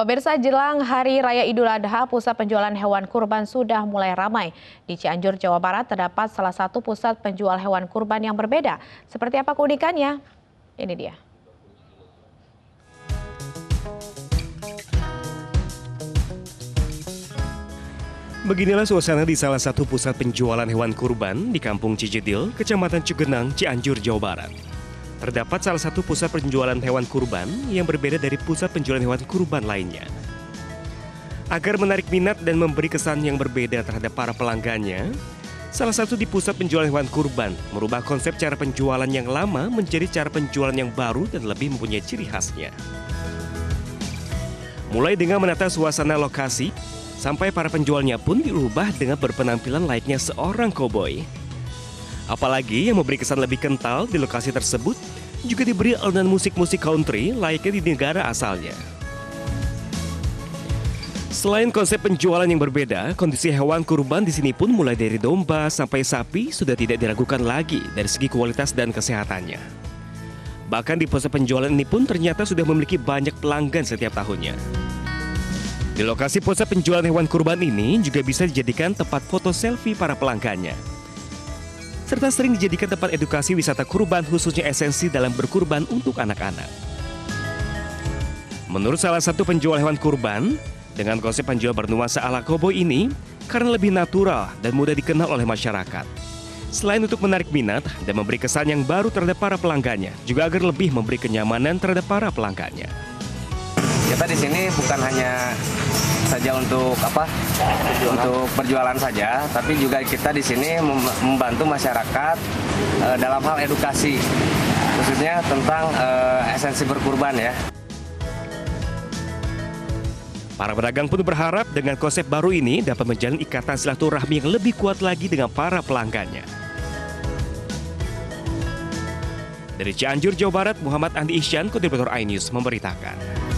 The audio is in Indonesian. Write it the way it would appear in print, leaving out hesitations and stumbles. Pemirsa, jelang Hari Raya Idul Adha, pusat penjualan hewan kurban sudah mulai ramai. Di Cianjur, Jawa Barat terdapat salah satu pusat penjual hewan kurban yang berbeda. Seperti apa keunikannya? Ini dia. Beginilah suasana di salah satu pusat penjualan hewan kurban di Kampung Cijedil, Kecamatan Cugenang, Cianjur, Jawa Barat. Terdapat salah satu pusat penjualan hewan kurban yang berbeda dari pusat penjualan hewan kurban lainnya. Agar menarik minat dan memberi kesan yang berbeda terhadap para pelanggannya, salah satu di pusat penjualan hewan kurban merubah konsep cara penjualan yang lama menjadi cara penjualan yang baru dan lebih mempunyai ciri khasnya. Mulai dengan menata suasana lokasi, sampai para penjualnya pun dirubah dengan berpenampilan layaknya seorang koboi. Apalagi yang memberi kesan lebih kental di lokasi tersebut juga diberi alunan musik-musik country layaknya di negara asalnya. Selain konsep penjualan yang berbeda, kondisi hewan kurban di sini pun mulai dari domba sampai sapi sudah tidak diragukan lagi dari segi kualitas dan kesehatannya. Bahkan di pusat penjualan ini pun ternyata sudah memiliki banyak pelanggan setiap tahunnya. Di lokasi pusat penjualan hewan kurban ini juga bisa dijadikan tempat foto selfie para pelanggannya, serta sering dijadikan tempat edukasi wisata kurban, khususnya esensi dalam berkurban untuk anak-anak. Menurut salah satu penjual hewan kurban, dengan konsep penjual bernuansa ala koboi ini, karena lebih natural dan mudah dikenal oleh masyarakat. Selain untuk menarik minat dan memberi kesan yang baru terhadap para pelanggannya, juga agar lebih memberi kenyamanan terhadap para pelanggannya. Kita di sini bukan hanya saja untuk untuk perjualan saja, tapi juga kita di sini membantu masyarakat dalam hal edukasi, khususnya tentang esensi berkurban ya. Para pedagang pun berharap dengan konsep baru ini dapat menjalin ikatan silaturahmi yang lebih kuat lagi dengan para pelanggannya. Dari Cianjur, Jawa Barat, Muhammad Andi Ihsan, kontributor iNews memberitakan.